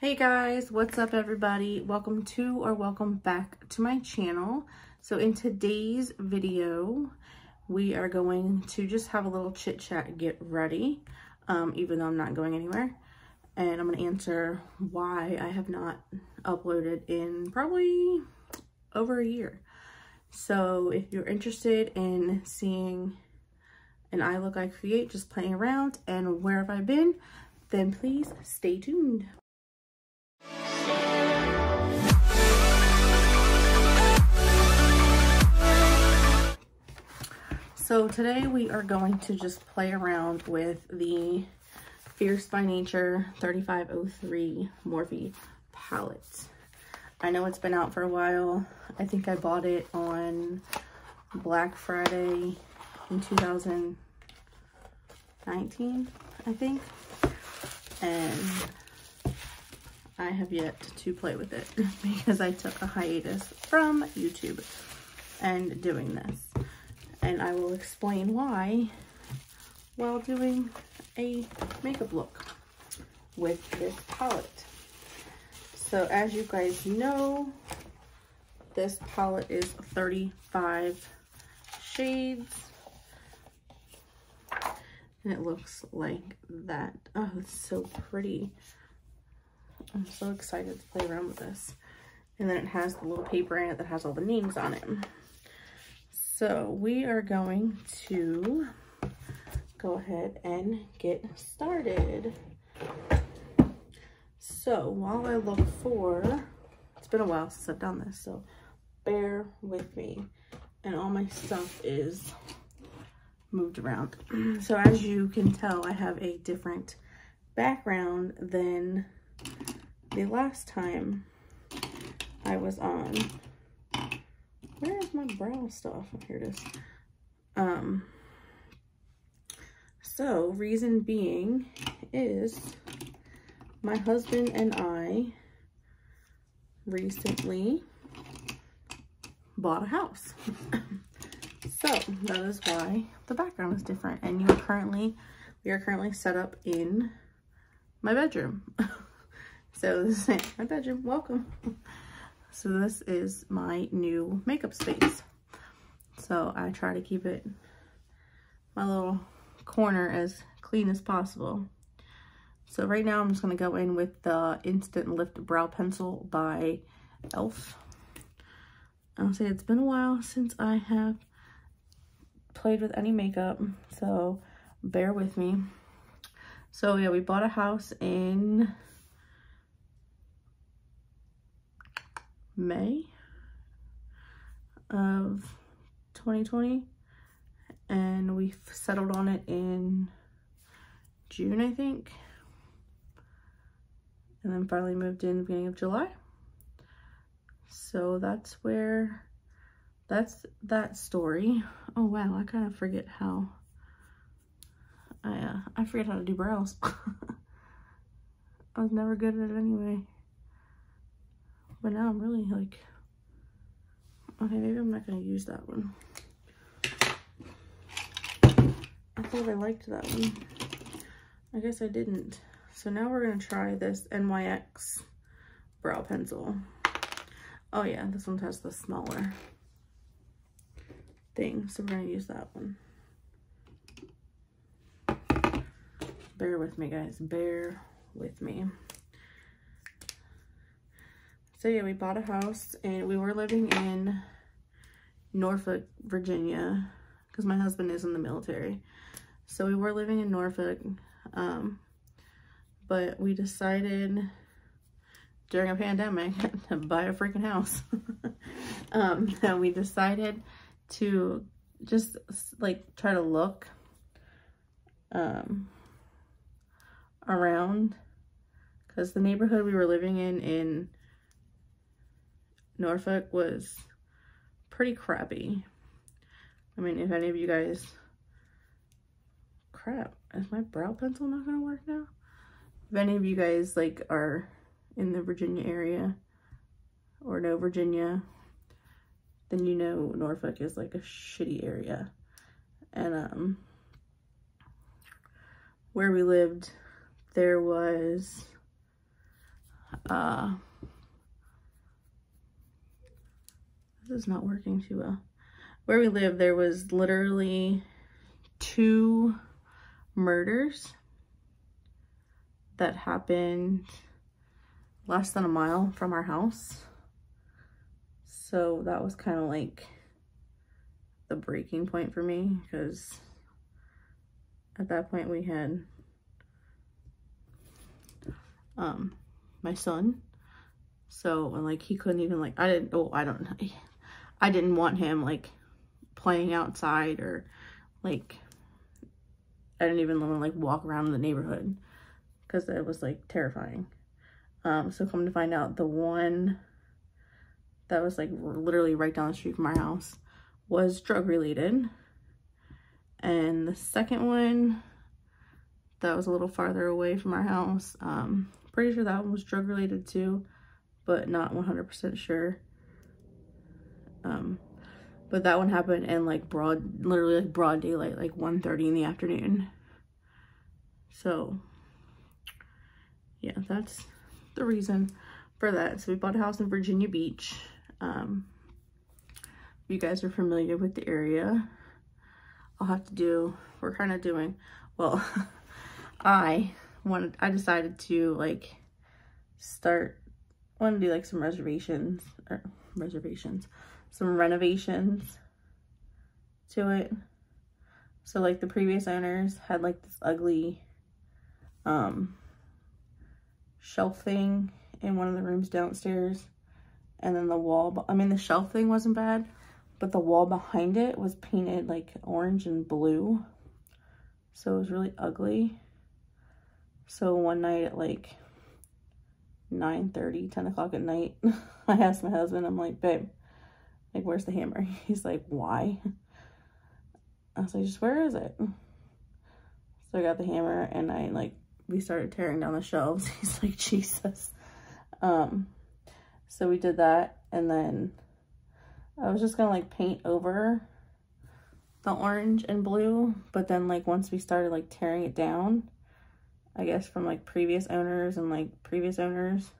Hey guys, what's up everybody? Welcome back to my channel. So in today's video, we are going to just have a little chit chat, get ready, even though I'm not going anywhere. And I'm gonna answer why I have not uploaded in probably over a year. So if you're interested in seeing an eye look I create, just playing around and where have I been, then please stay tuned. So today we are going to just play around with the Fierce by Nature 3503 Morphe palette. I know it's been out for a while. I think I bought it on Black Friday in 2019, I think. And I have yet to play with it because I took a hiatus from YouTube and doing this. And I will explain why while doing a makeup look with this palette. So as you guys know, this palette is 35 shades. And it looks like that. Oh, it's so pretty. I'm so excited to play around with this. And then it has the little paper in it that has all the names on it. So we are going to go ahead and get started. So while I look for, it's been a while since I've done this, so bear with me. And all my stuff is moved around. So as you can tell, I have a different background than the last time I was on. Where is my brow stuff? Oh, here it is. So reason being is my husband and I recently bought a house. So that is why the background is different. And we are currently set up in my bedroom. So this is my bedroom, welcome. So this is my new makeup space. So I try to keep it, my little corner, as clean as possible. So right now I'm just gonna go in with the Instant Lift Brow Pencil by e.l.f. I'll say it's been a while since I have played with any makeup, so bear with me. So yeah, we bought a house in May of 2020, and we settled on it in June, I think, and then finally moved in the beginning of July. So that's that story. Oh wow, I kind of forget how I forget how to do brows. I was never good at it anyway. But now I'm really like, okay, maybe I'm not going to use that one. I thought I liked that one. I guess I didn't. So now we're going to try this NYX brow pencil. Oh yeah, this one has the smaller thing. So we're going to use that one. Bear with me, guys. Bear with me. So yeah, we bought a house and we were living in Norfolk, Virginia, because my husband is in the military. So we were living in Norfolk, but we decided during a pandemic to buy a freaking house. And we decided to just like try to look around, because the neighborhood we were living in Norfolk was pretty crappy. I mean, if any of you guys, crap, is my brow pencil not gonna work now? If any of you guys like are in the Virginia area or know Virginia, then you know Norfolk is like a shitty area. And where we lived, there was this is not working too well. Where we live, there was literally 2 murders that happened less than a mile from our house. So that was kind of like the breaking point for me, because at that point we had my son. So, and like, he couldn't even, like, I didn't want him like playing outside, or like, I didn't even want to like walk around the neighborhood because it was like terrifying. So come to find out, the one that was like literally right down the street from our house was drug related. And the second one that was a little farther away from our house, pretty sure that one was drug related too, but not 100% sure. But that one happened in like literally broad daylight, like 1:30 in the afternoon. So yeah, that's the reason for that. So we bought a house in Virginia Beach. If you guys are familiar with the area, I'll have to do, we're kind of doing, well, I decided to like want to do like some some renovations to it. So like the previous owners had like this ugly shelf thing in one of the rooms downstairs, and then the wall, I mean the shelf thing wasn't bad, but the wall behind it was painted like orange and blue, so it was really ugly. So one night at like 9:30, 10 o'clock at night, I asked my husband, I'm like, babe, like, where's the hammer? He's like, why? I was like, just where is it? So I got the hammer and I like, we started tearing down the shelves. He's like, Jesus. So we did that, and then I was just gonna like paint over the orange and blue, but then like once we started like tearing it down, I guess from like previous owners, and like previous owners,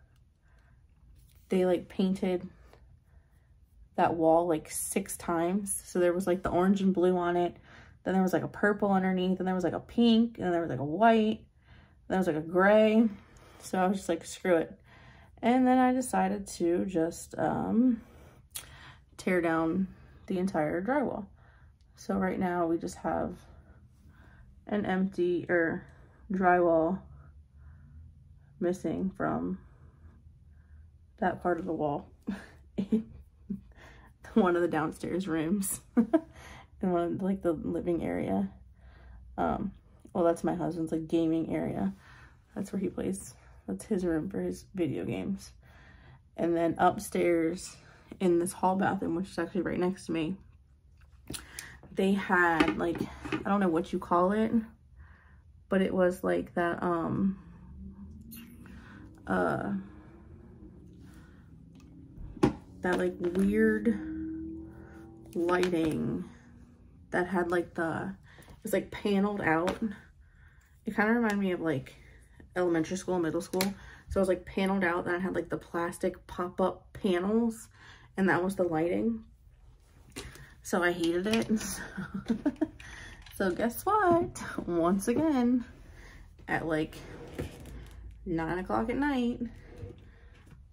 they like painted that wall like 6 times. So there was like the orange and blue on it, then there was like a purple underneath, and there was like a pink, and there was like a white, and there was like a gray. So I was just like, screw it. And then I decided to just tear down the entire drywall. So right now we just have an empty drywall missing from that part of the wall. One of the downstairs rooms and one of like the living area. Well, that's my husband's like gaming area. That's where he plays. That's his room for his video games. And then upstairs in this hall bathroom, which is actually right next to me, they had like, I don't know what you call it, but it was like that that like weird lighting that had like it's like paneled out. It kind of reminded me of like elementary school and middle school. So it was like paneled out, and it had like the plastic pop-up panels, and that was the lighting. So I hated it. So guess what? Once again, at like 9 o'clock at night,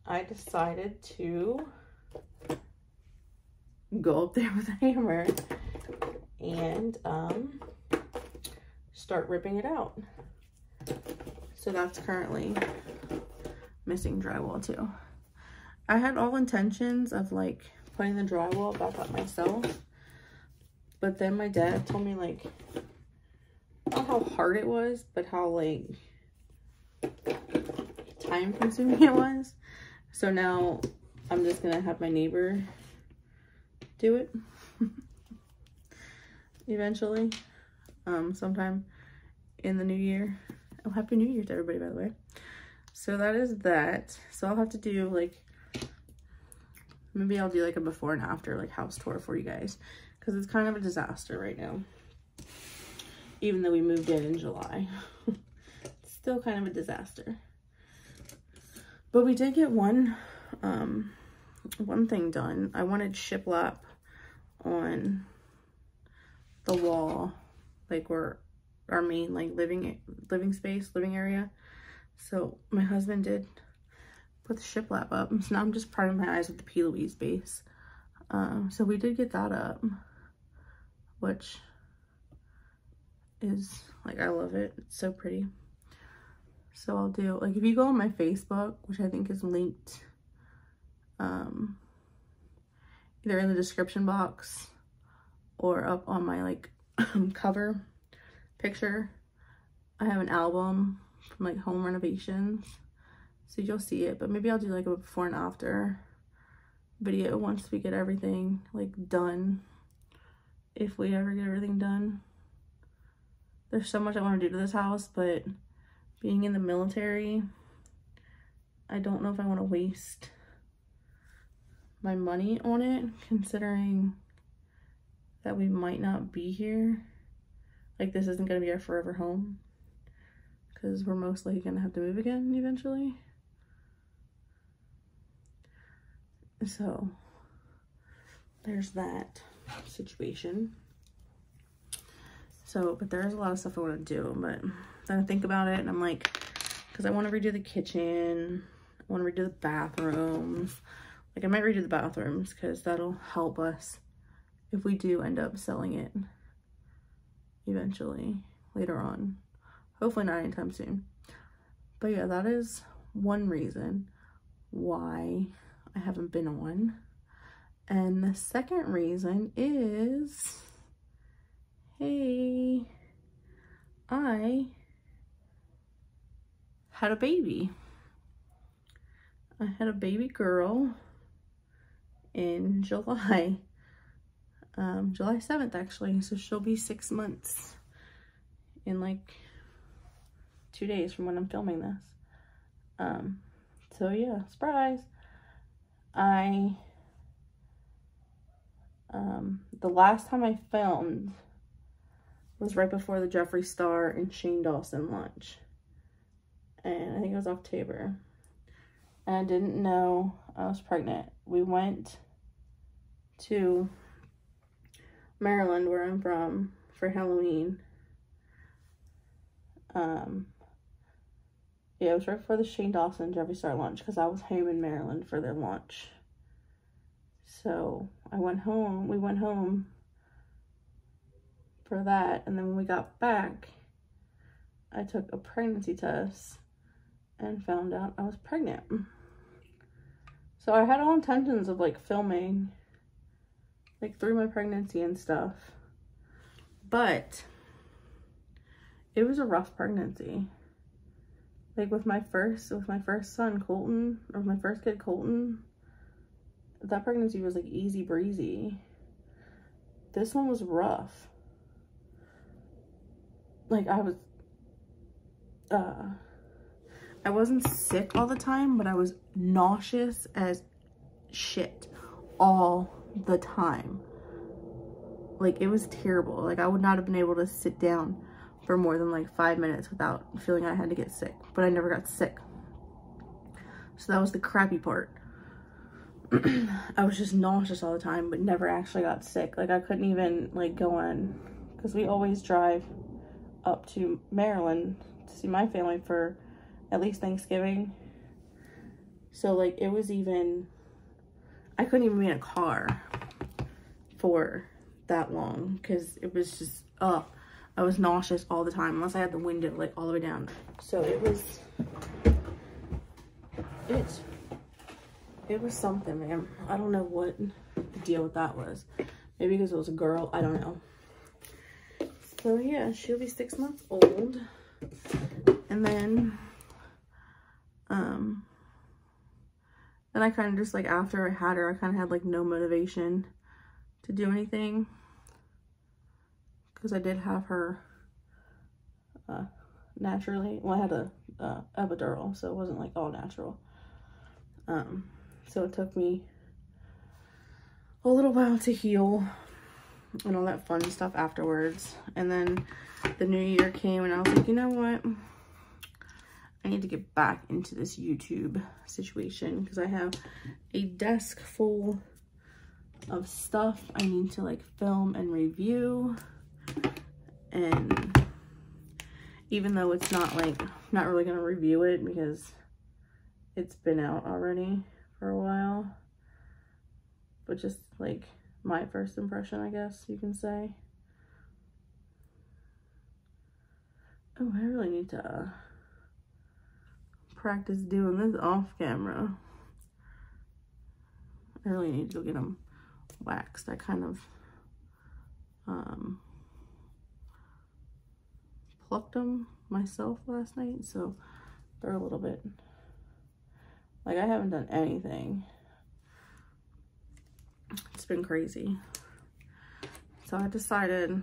I decided to go up there with a hammer and start ripping it out. So that's currently missing drywall too. I had all intentions of like putting the drywall back up myself, but then my dad told me, like, not how hard it was, but how like time consuming it was. So now I'm just gonna have my neighbor do it eventually, sometime in the new year. Oh, happy new year to everybody, by the way. So that is that. So I'll have to do like, maybe I'll do like a before and after like house tour for you guys, because it's kind of a disaster right now, even though we moved in July. It's still kind of a disaster. But we did get one thing done. I wanted shiplap on the wall, like where our main like living space, living area. So my husband did put the shiplap up. So now I'm just priming my eyes with the P. Louise base. So we did get that up, which is like, I love it. It's so pretty. So I'll do, like, if you go on my Facebook, which I think is linked either in the description box or up on my like cover picture, I have an album from like home renovations, so you'll see it. But maybe I'll do like a before and after video once we get everything like done, if we ever get everything done. There's so much I want to do to this house, but being in the military, I don't know if I want to waste my money on it, considering that we might not be here. Like, this isn't going to be our forever home, because we're most likely going to have to move again eventually. So there's that situation. So, but there's a lot of stuff I want to do, but then I think about it and I'm like, because I want to redo the kitchen, I want to redo the bathrooms. Like, I might redo the bathrooms because that'll help us if we do end up selling it eventually later on. Hopefully not anytime soon. But yeah, that is one reason why I haven't been on. And the second reason is, hey, I had a baby. I had a baby girl in July, July 7th actually. So she'll be 6 months in like 2 days from when I'm filming this. So yeah, surprise. I, the last time I filmed was right before the Jeffree Star and Shane Dawson launch. And I think it was October. And I didn't know I was pregnant. We went to Maryland, where I'm from, for Halloween. Yeah, it was right before the Shane Dawson and Jeffree Star launch, because I was home in Maryland for their launch. So I went home, we went home for that, and then when we got back, I took a pregnancy test and found out I was pregnant. So I had all intentions of like filming like through my pregnancy and stuff, but it was a rough pregnancy. Like with my first son Colton, or my first kid Colton, that pregnancy was like easy breezy. This one was rough. Like, I was, I wasn't sick all the time, but I was nauseous as shit all the time. Like, it was terrible. Like, I would not have been able to sit down for more than like 5 minutes without feeling I had to get sick, but I never got sick. So that was the crappy part. I was just nauseous all the time, but never actually got sick. Like, I couldn't even like go on, because we always drive up to Maryland to see my family for at least Thanksgiving. So like, it was even, I couldn't even be in a car for that long, because it was just, I was nauseous all the time, unless I had the window like all the way down. So it was something, man. I don't know what the deal with that was. Maybe because it was a girl, I don't know. So yeah, she'll be 6 months old. And then I kind of just like, after I had her, I kind of had like no motivation to do anything, because I did have her naturally. Well, I had a epidural, so it wasn't like all natural. So it took me a little while to heal and all that fun stuff afterwards. And then the new year came and I was like, you know what? I need to get back into this YouTube situation because I have a desk full of stuff I need to like film and review. And even though it's not like, I'm not really going to review it because it's been out already for a while, but just like my first impression, I guess you can say. Oh, I really need to practice doing this off camera. I really need to go get them waxed. I kind of plucked them myself last night, so they're a little bit like I haven't done anything. It's been crazy. So I decided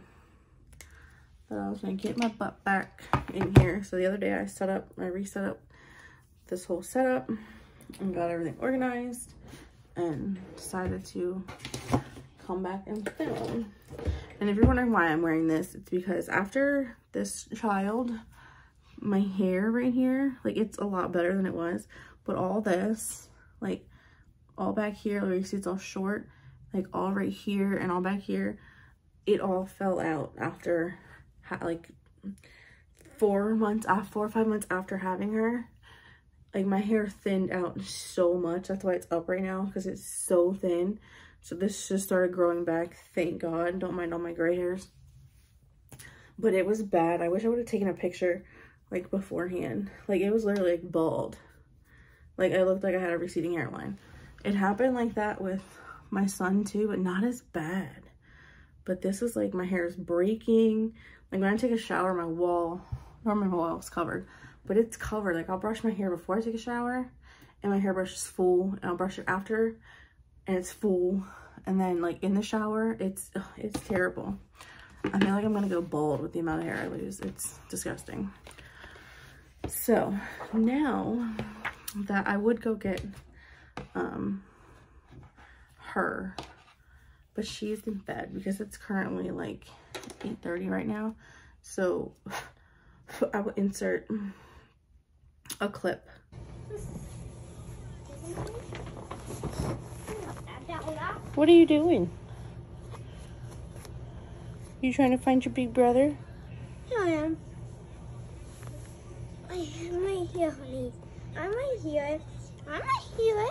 that I was gonna get my butt back in here. So the other day I set up, I reset up this whole setup and got everything organized and decided to come back and film. And if you're wondering why I'm wearing this, it's because after this child, my hair right here, like it's a lot better than it was, but all this, like all back here, like you see it's all short, like all right here and all back here, it all fell out after like 4 months, 4 or 5 months after having her. Like my hair thinned out so much. That's why it's up right now, because it's so thin. So this just started growing back. Thank God. Don't mind all my gray hairs. But it was bad. I wish I would have taken a picture like beforehand. Like it was literally like bald. Like I looked like I had a receding hairline. It happened like that with my son too, but not as bad. But this is like my hair is breaking. Like when I take a shower, my wall, normally my wall is covered, but it's covered. Like I'll brush my hair before I take a shower and my hairbrush is full, and I'll brush it after and it's full. And then like in the shower, it's terrible. I feel like I'm gonna go bald with the amount of hair I lose. It's disgusting. So now that I would go get her, but she is in bed because it's currently like 8:30 right now. So I will insert a clip. What are you doing? You trying to find your big brother? Yeah, I am. I'm right here, honey. I'm right here. I'm right here.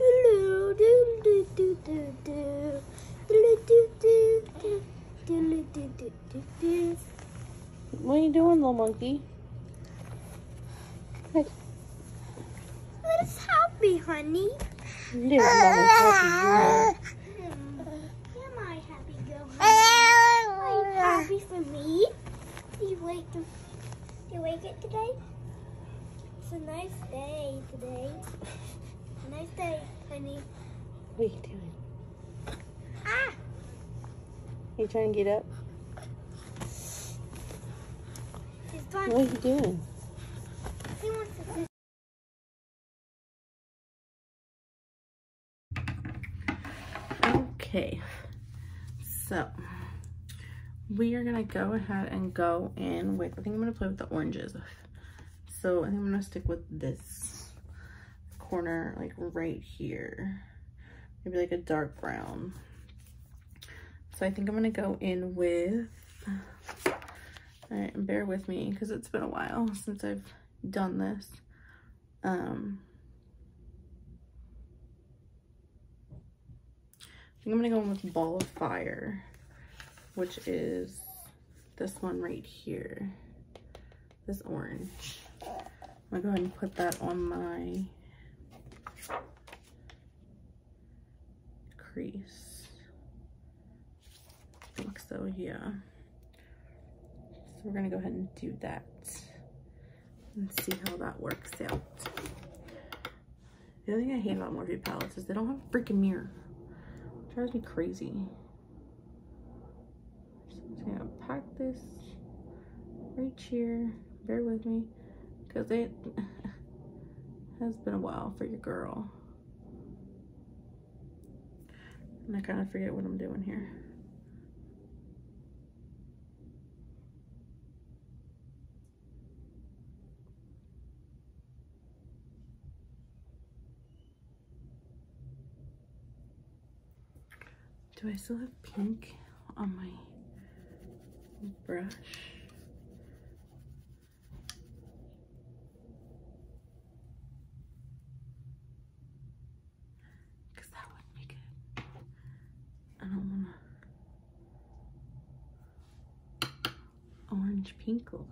Hello, do do do do do do do do do do do do do do. What are you doing, little monkey? What is happy, honey? Little happy girl. Am I happy girl? Are you happy for me? Do you wake it today? It's a nice day today. Nice day, honey. What are you doing? Ah! You trying to get up? What are you doing? He wants to. Okay, so we are gonna go ahead and go in with, I think I'm gonna play with the oranges. So I think I'm gonna stick with this corner, like right here, maybe like a dark brown. So I think I'm gonna go in with, all right, and bear with me because it's been a while since I've done this. I think I'm gonna go in with Ball of Fire, which is this one right here, this orange. I'm gonna go ahead and put that on my crease. I think so, yeah. So we're gonna go ahead and do that and see how that works out. The other thing I hate about Morphe palettes is they don't have a freaking mirror. It drives me crazy. So I'm just gonna pack this right here. Bear with me, because it has been a while for your girl. And I kind of forget what I'm doing here. Do I still have pink on my brush? Because that would be good. I don't want an orange pink look.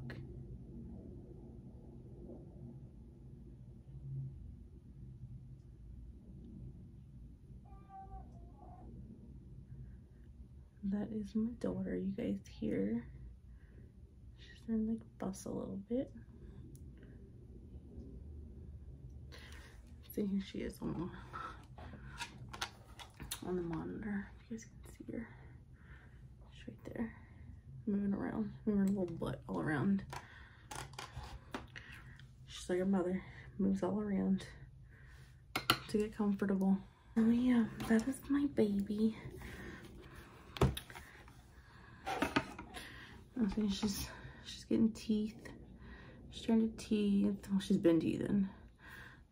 That is my daughter, you guys hear. She's starting to like bust a little bit. Let's see, here she is on the monitor. You guys can see her. She's right there. Moving around. Moving her little butt all around. She's like her mother. Moves all around to get comfortable. Oh yeah, that is my baby. I think she's getting teeth. She's trying to teeth. Well, she's been teething.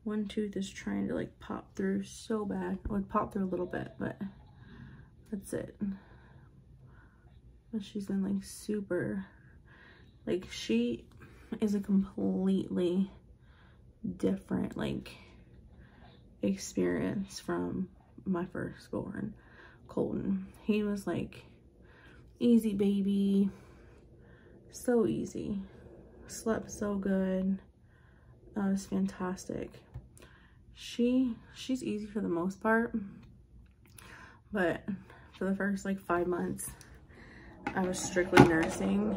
One tooth is trying to like pop through so bad. It would pop through a little bit, but that's it. But she's been like super, like she is a completely different like experience from my firstborn, Colton. He was like easy baby. So easy, slept so good, that was fantastic. She's easy for the most part, but for the first like 5 months, I was strictly nursing,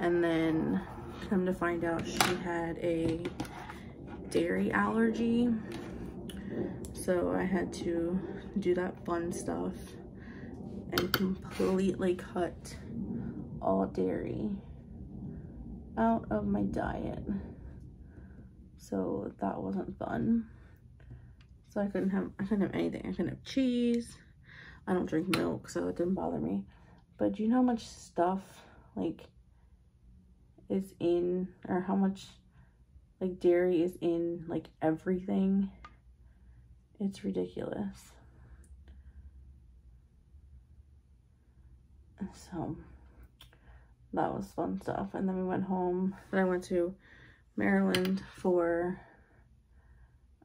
and then come to find out she had a dairy allergy, so I had to do that fun stuff and completely cut all dairy out of my diet, so that wasn't fun. So I couldn't have anything. I couldn't have cheese. I don't drink milk, so it didn't bother me. But do you know how much stuff like is in, or how much like dairy is in like everything? It's ridiculous. So that was fun stuff. And then we went home. Then I went to Maryland for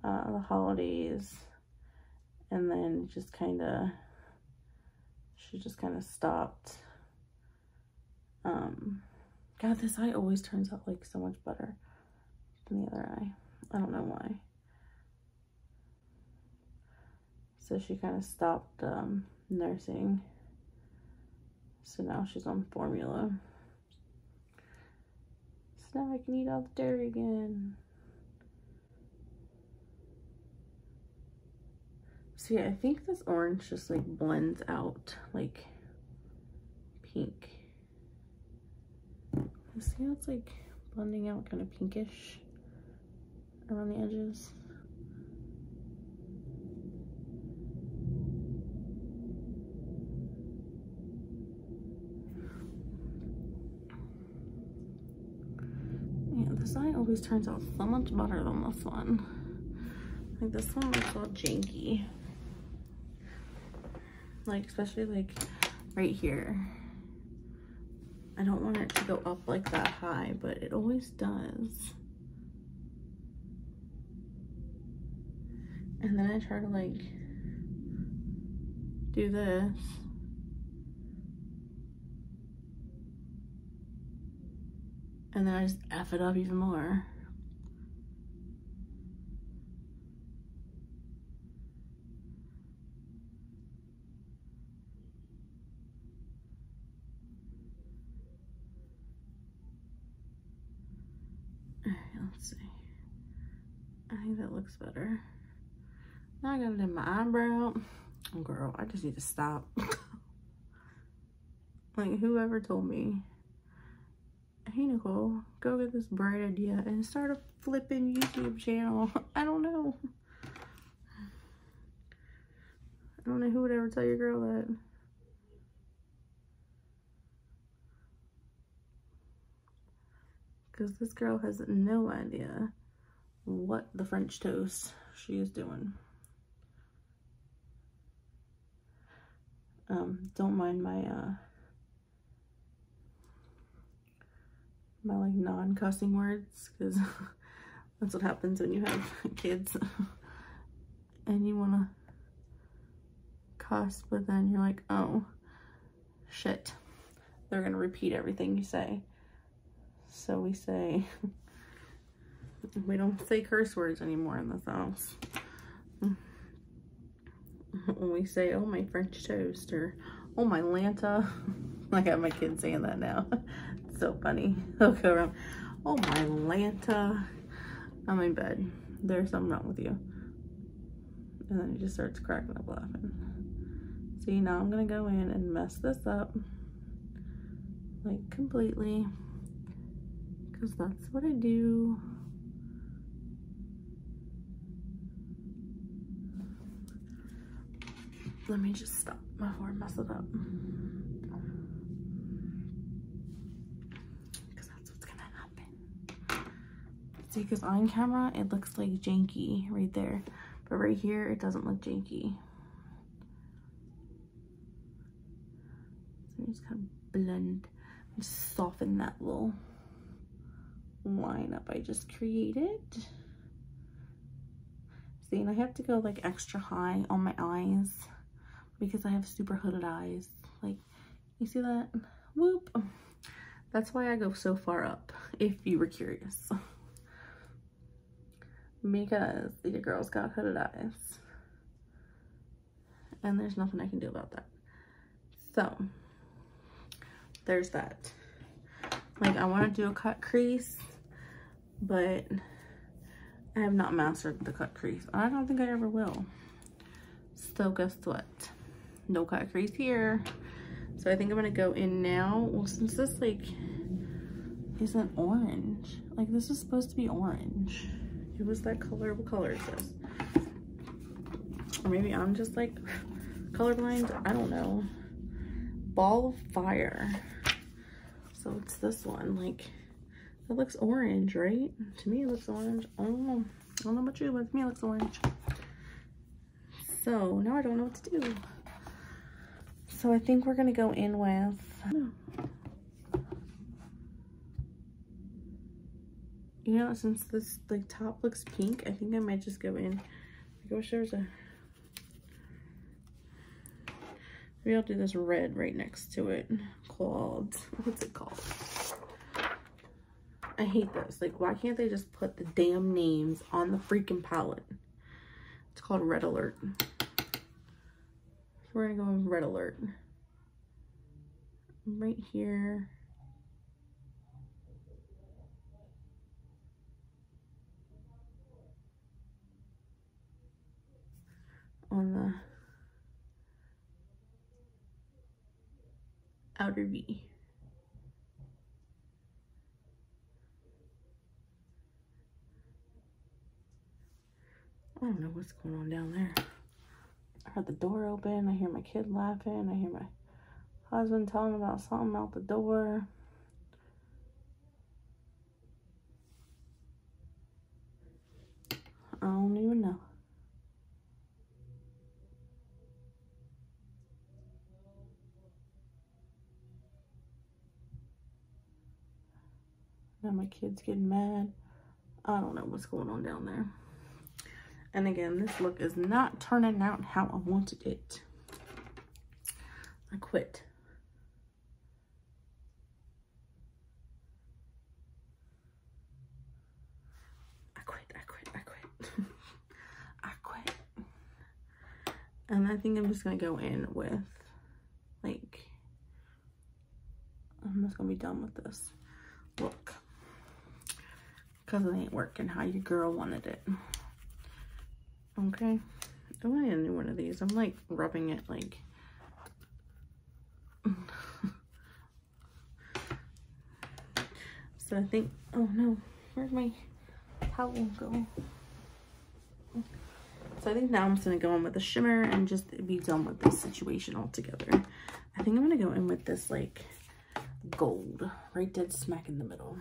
the holidays. And then just kind of, she just kind of stopped. God, this eye always turns out like so much better than the other eye. I don't know why. So she kind of stopped nursing. So now she's on formula. So now I can eat all the dairy again. So yeah, I think this orange just like blends out like pink. You see how it's like blending out kind of pinkish around the edges? This eye always turns out so much better than this one. Like this one looks all janky. Like especially like right here. I don't want it to go up like that high, but it always does. And then I try to like do this. And then I just F it up even more. Alright, let's see. I think that looks better. Now I gotta do my eyebrow. Oh, girl, I just need to stop. Like, whoever told me, hey Nicole, go get this bright idea and start a flipping YouTube channel. I don't know. I don't know who would ever tell your girl that. Because this girl has no idea what the French toast she is doing. Don't mind my my like non-cussing words, because that's what happens when you have kids and you want to cuss, but then you're like, oh shit, they're gonna repeat everything you say. So we say, we don't say curse words anymore in this house. When we say, oh my French toast, or oh my Lanta, I got my kids saying that now. It's so funny. They'll go around, oh my Lanta. I'm in bed. There's something wrong with you. And then he just starts cracking up laughing. See, now I'm gonna go in and mess this up, like completely, because that's what I do. Let me just stop before I mess it up, because that's what's gonna happen. See, because on camera it looks like janky right there, but right here it doesn't look janky. So I'm just kind of blend and soften that little line up I just created. See, and I have to go like extra high on my eyes, because I have super hooded eyes. Like, you see that? Whoop. That's why I go so far up, if you were curious. Because the girl's got hooded eyes. And there's nothing I can do about that. So, there's that. Like, I want to do a cut crease, but I have not mastered the cut crease. I don't think I ever will. So guess what? No cut crease here. So I think I'm gonna go in now. Well, since this like isn't orange, like this is supposed to be orange. It was that color. What color is this? Or maybe I'm just like colorblind, I don't know. Ball of Fire. So it's this one. Like, it looks orange, right? To me it looks orange. I don't know about you, but to me it looks orange. So now I don't know what to do. So I think we're gonna go in with, you know, since this like top looks pink, I think I might just go in. I wish there was a, maybe I'll do this red right next to it called, what's it called? I hate this. Like, why can't they just put the damn names on the freaking palette? It's called Red Alert. So we're gonna go with Red Alert. Right here. On the outer V. I don't know what's going on down there. I heard the door open. I hear my kid laughing. I hear my husband telling about something out the door. I don't even know. Now my kid's getting mad. I don't know what's going on down there. And again, this look is not turning out how I wanted it. I quit. I quit. I quit. And I think I'm just going to go in with, like, I'm just going to be done with this look. Because it ain't working how your girl wanted it. Okay, I need a new one of these. I'm like rubbing it like so I think, oh no, where'd my towel go? So I think now I'm just gonna go in with a shimmer and just be done with this situation altogether. I think I'm gonna go in with this like gold right dead smack in the middle,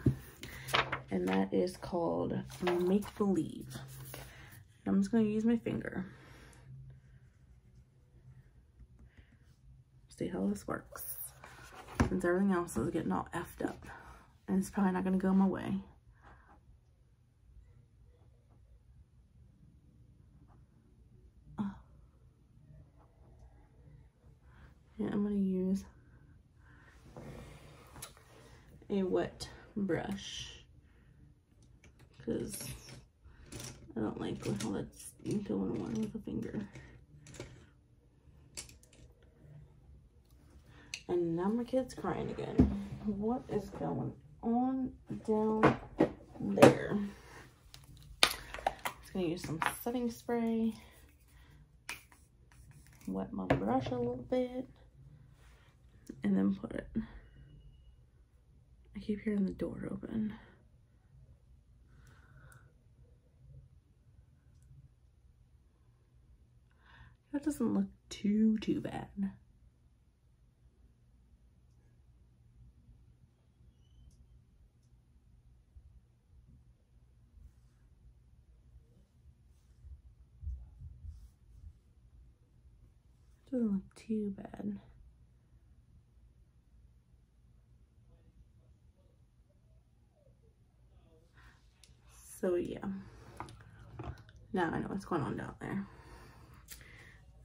and that is called Make Believe. I'm just going to use my finger. see how this works, since everything else is getting all effed up. And it's probably not going to go my way. Yeah, I'm going to use a wet brush because I don't like how that's going on with a finger. And now my kid's crying again. What is going on down there? I'm just going to use some setting spray. Wet my brush a little bit. And then put it. I keep hearing the door open. That doesn't look too bad. Doesn't look too bad. So yeah, now I know what's going on down there.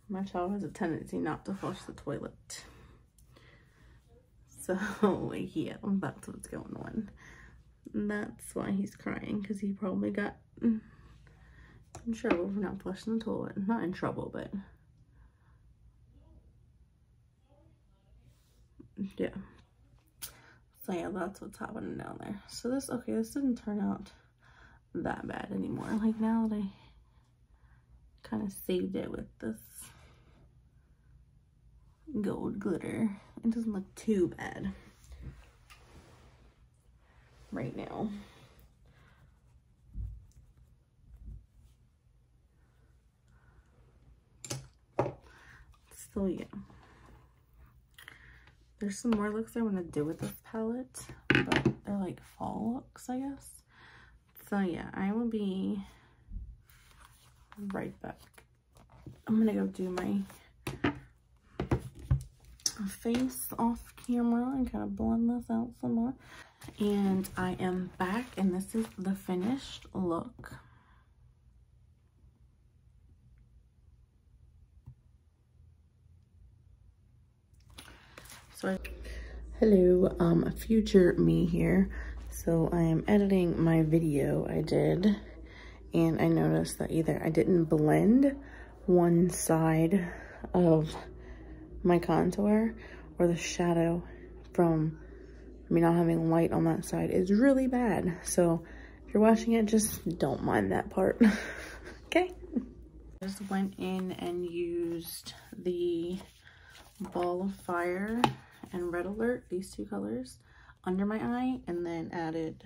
My child has a tendency not to flush the toilet. So yeah, that's what's going on. That's why he's crying, because he probably got in trouble for not flushing the toilet. Not in trouble, but yeah. So yeah, that's what's happening down there. So this, okay, this didn't turn out that bad anymore. Like now that I kind of saved it with this gold glitter, it doesn't look too bad right now. So yeah, there's some more looks I want to do with this palette, but they're like fall looks, I guess. So yeah, I will be right back. I'm gonna go do my face off camera and kind of blend this out some more. And I am back, and this is the finished look. So hello, future me here. So I am editing my video I did, and I noticed that either I didn't blend one side of my contour, or the shadow from me not having light on that side is really bad. So if you're watching it, just don't mind that part. Okay. I just went in and used the Ball of Fire and Red Alert, these two colors, under my eye, and then added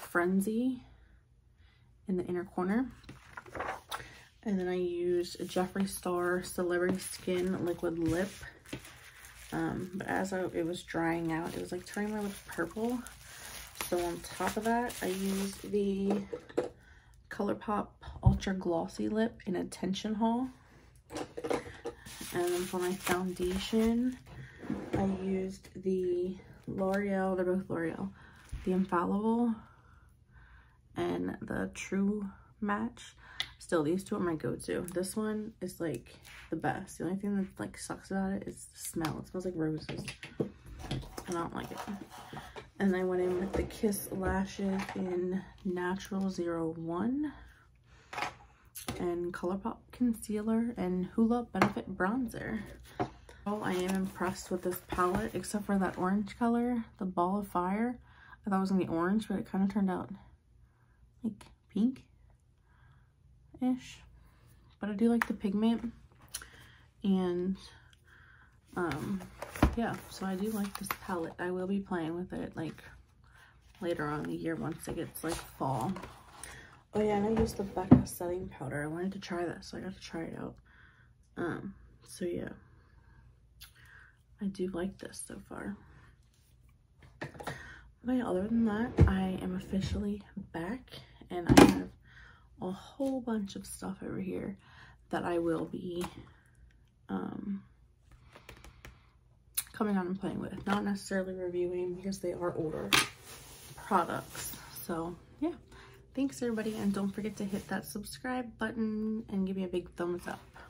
Frenzy in the inner corner. And then I used a Jeffree Star Celebrity Skin Liquid Lip. But as it was drying out, it was like turning my lips purple. So on top of that, I used the ColourPop Ultra Glossy Lip in Attention Haul. And then for my foundation, I used the L'Oreal, they're both L'Oreal, the Infallible and the True Match. Still, these two are my go-to. This one is like the best. The only thing that like sucks about it is the smell. It smells like roses and I don't like it. And I went in with the Kiss Lashes in Natural 01 and ColourPop Concealer and Hoola Benefit Bronzer. Oh, I am impressed with this palette, except for that orange color, the Ball of Fire. I thought it was going to be orange, but it kind of turned out like pink-ish. But I do like the pigment, and yeah, so I do like this palette. I will be playing with it like later on in the year once it gets like fall. Oh yeah, and I used the Becca setting powder. I wanted to try that, so I got to try it out. So yeah. I do like this so far. But other than that, I am officially back, and I have a whole bunch of stuff over here that I will be coming out and playing with, not necessarily reviewing, because they are older products. So yeah, thanks everybody, and don't forget to hit that subscribe button and give me a big thumbs up.